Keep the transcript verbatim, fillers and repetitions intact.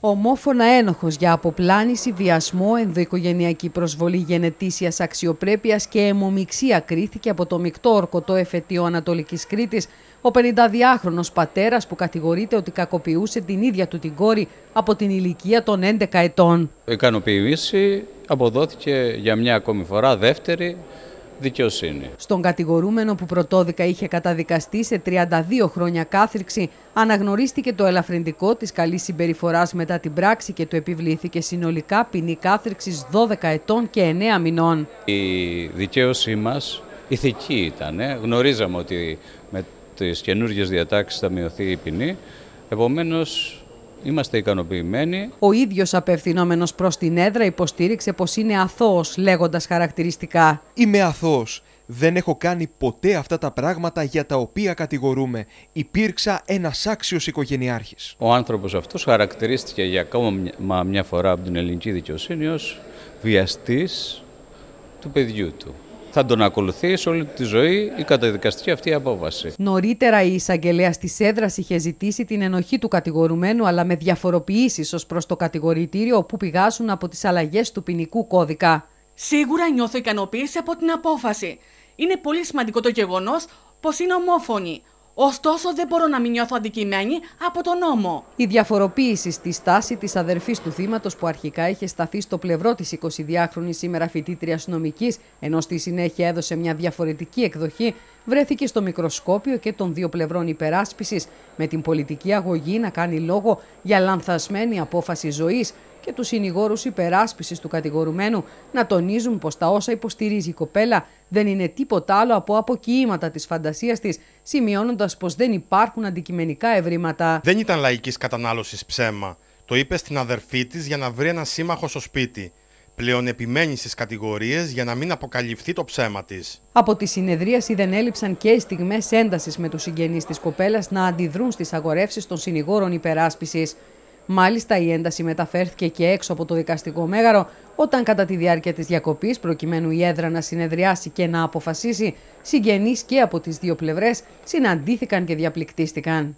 Ομόφωνα ένοχος για αποπλάνηση, βιασμό, ενδοοικογενειακή προσβολή γενετήσιας αξιοπρέπειας και αιμομιξία κρίθηκε από το μεικτό ορκωτό εφετείο Ανατολικής Κρήτης ο πενηνταδυάχρονος πατέρας που κατηγορείται ότι κακοποιούσε την ίδια του την κόρη από την ηλικία των έντεκα ετών. Η ικανοποίηση αποδόθηκε για μια ακόμη φορά, δεύτερη, δικαιοσύνη. Στον κατηγορούμενο που πρωτόδικα είχε καταδικαστεί σε τριάντα δύο χρόνια κάθριξη, αναγνωρίστηκε το ελαφρυντικό της καλής συμπεριφοράς μετά την πράξη και του επιβλήθηκε συνολικά ποινή κάθριξης δώδεκα ετών και εννέα μηνών. Η δικαίωσή μας ηθική ήταν. Γνωρίζαμε ότι με τις καινούργιες διατάξεις θα μειωθεί η ποινή, επομένως είμαστε ικανοποιημένοι. Ο ίδιος απευθυνόμενος προς την έδρα υποστήριξε πως είναι αθώος, λέγοντας χαρακτηριστικά: «Είμαι αθώος. Δεν έχω κάνει ποτέ αυτά τα πράγματα για τα οποία κατηγορούμε. Υπήρξα ένας άξιος οικογενειάρχης». Ο άνθρωπος αυτός χαρακτηρίστηκε για ακόμα μια φορά από την ελληνική δικαιοσύνη ως βιαστής του παιδιού του. Θα τον ακολουθεί σε όλη τη ζωή η καταδικαστική αυτή απόφαση. Νωρίτερα η εισαγγελέας της έδρας είχε ζητήσει την ενοχή του κατηγορουμένου, αλλά με διαφοροποιήσεις ως προς το κατηγορητήριο που πηγάζουν από τις αλλαγές του ποινικού κώδικα. «Σίγουρα νιώθω ικανοποίηση από την απόφαση. Είναι πολύ σημαντικό το γεγονός πως είναι ομόφωνη. Ωστόσο, δεν μπορώ να μην νιώθω αντικειμένη από τον νόμο». Η διαφοροποίηση στη στάση της αδερφής του θύματος, που αρχικά είχε σταθεί στο πλευρό της εικοσιδυάχρονης σήμερα φοιτήτριας νομικής, ενώ στη συνέχεια έδωσε μια διαφορετική εκδοχή, βρέθηκε στο μικροσκόπιο και των δύο πλευρών υπεράσπισης, με την πολιτική αγωγή να κάνει λόγο για λανθασμένη απόφαση ζωής και τους συνηγόρους υπεράσπισης του κατηγορουμένου να τονίζουν πως τα όσα υποστηρίζει η κοπέλα δεν είναι τίποτα άλλο από αποκοίηματα της φαντασίας της, σημειώνοντας πως δεν υπάρχουν αντικειμενικά ευρήματα. «Δεν ήταν λαϊκής κατανάλωσης ψέμα. Το είπε στην αδερφή της για να βρει ένα σύμμαχο στο σπίτι. Πλέον επιμένει στις κατηγορίες για να μην αποκαλυφθεί το ψέμα της». Από τη συνεδρίαση δεν έλειψαν και οι στιγμές έντασης με τους συγγενείς της κοπέλας να αντιδρούν στις αγορεύσεις των συνηγόρων υπεράσπισης. Μάλιστα, η ένταση μεταφέρθηκε και έξω από το δικαστικό μέγαρο, όταν κατά τη διάρκεια της διακοπής, προκειμένου η έδρα να συνεδριάσει και να αποφασίσει, συγγενείς και από τις δύο πλευρές συναντήθηκαν και διαπληκτίστηκαν.